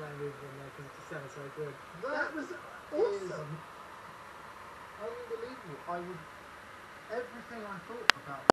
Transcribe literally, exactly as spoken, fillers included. language and making it sound so good. That, that was awesome. Unbelievable. I would, everything I thought about